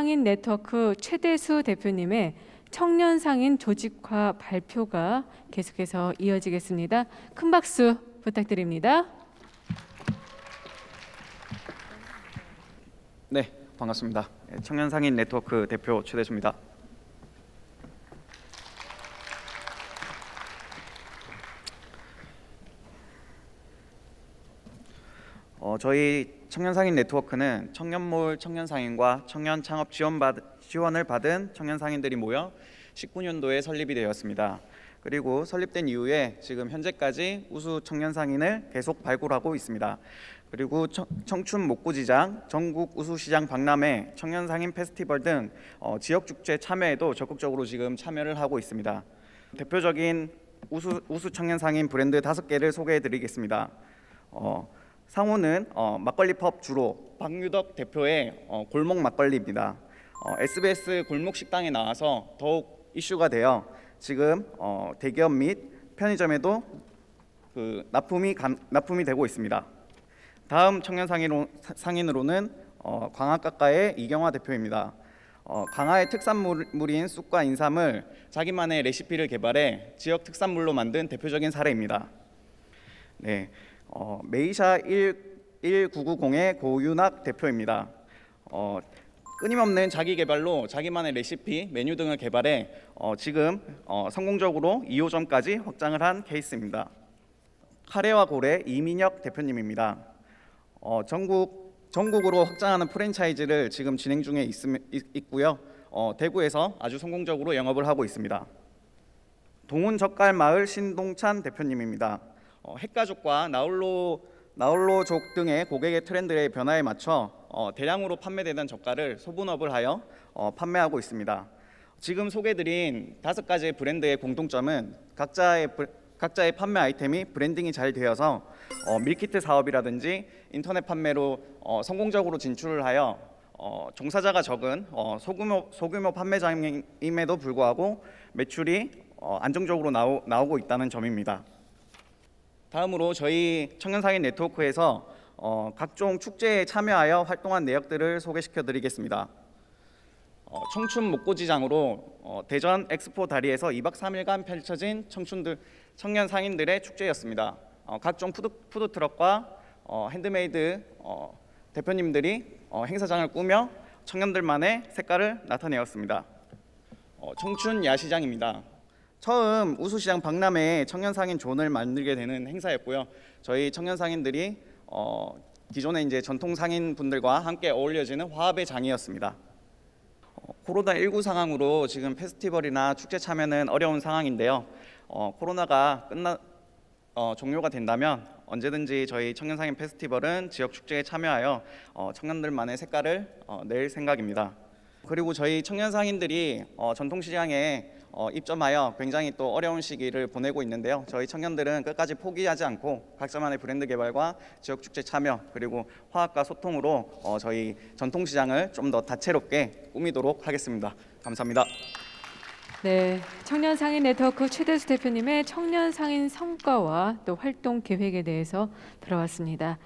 청년상인네트워크 최대수 대표님의 청년상인 조직화 발표가 계속해서 이어지겠습니다. 큰 박수 부탁드립니다. 네, 반갑습니다. 청년상인네트워크 대표 최대수입니다. 저희 청년상인네트워크는 청년몰 청년상인과 청년창업 지원을 받은 청년상인들이 모여 19년도에 설립이 되었습니다. 그리고 설립된 이후에 지금 현재까지 우수 청년상인을 계속 발굴하고 있습니다. 그리고 청춘 목구지장, 전국 우수시장 박람회, 청년상인 페스티벌 등 지역축제 참여에도 적극적으로 지금 참여를 하고 있습니다. 대표적인 우수 청년상인 브랜드 5개를 소개해드리겠습니다. 상호는 막걸리 펍 주로 박유덕 대표의 골목 막걸리입니다. SBS 골목 식당에 나와서 더욱 이슈가 되어 지금 대기업 및 편의점에도 그 납품이 되고 있습니다. 다음 청년 상인으로는 광학각가의 이경화 대표입니다. 광화의 특산물인 쑥과 인삼을 자기만의 레시피를 개발해 지역 특산물로 만든 대표적인 사례입니다. 네. 메이샤 1990의 고윤학 대표입니다. 끊임없는 자기 개발로 자기만의 레시피, 메뉴 등을 개발해 지금 성공적으로 2호점까지 확장을 한 케이스입니다. 카레와 고래 이민혁 대표님입니다. 전국으로 확장하는 프랜차이즈를 지금 진행 중에 있고요. 대구에서 아주 성공적으로 영업을 하고 있습니다. 동훈젓갈마을 신동찬 대표님입니다. 핵가족과 나홀로족 등의 고객의 트렌드의 변화에 맞춰 대량으로 판매되던 젓갈을 소분업을 하여 판매하고 있습니다. 지금 소개드린 5가지의 브랜드의 공통점은 각자의 판매 아이템이 브랜딩이 잘 되어서 밀키트 사업이라든지 인터넷 판매로 성공적으로 진출을 하여 종사자가 적은 소규모 판매장임에도 불구하고 매출이 안정적으로 나오고 있다는 점입니다. 다음으로 저희 청년상인 네트워크에서 각종 축제에 참여하여 활동한 내역들을 소개시켜드리겠습니다. 청춘 목고지장으로 대전엑스포 다리에서 2박 3일간 펼쳐진 청년 상인들의 축제였습니다. 각종 푸드트럭과 핸드메이드 대표님들이 행사장을 꾸며 청년들만의 색깔을 나타내었습니다. 청춘 야시장입니다. 처음 우수시장 박람회에 청년상인 존을 만들게 되는 행사였고요. 저희 청년상인들이 기존의 이제 전통상인분들과 함께 어울려지는 화합의 장이었습니다. 코로나19 상황으로 지금 페스티벌이나 축제 참여는 어려운 상황인데요. 코로나가 종료가 된다면 언제든지 저희 청년상인 페스티벌은 지역 축제에 참여하여 청년들만의 색깔을 낼 생각입니다. 그리고 저희 청년상인들이 전통시장에 입점하여 굉장히 또 어려운 시기를 보내고 있는데요. 저희 청년들은 끝까지 포기하지 않고 각자만의 브랜드 개발과 지역축제 참여 그리고 화합과 소통으로 저희 전통시장을 좀 더 다채롭게 꾸미도록 하겠습니다. 감사합니다. 네, 청년상인네트워크 최대수 대표님의 청년상인 성과와 또 활동 계획에 대해서 들어봤습니다.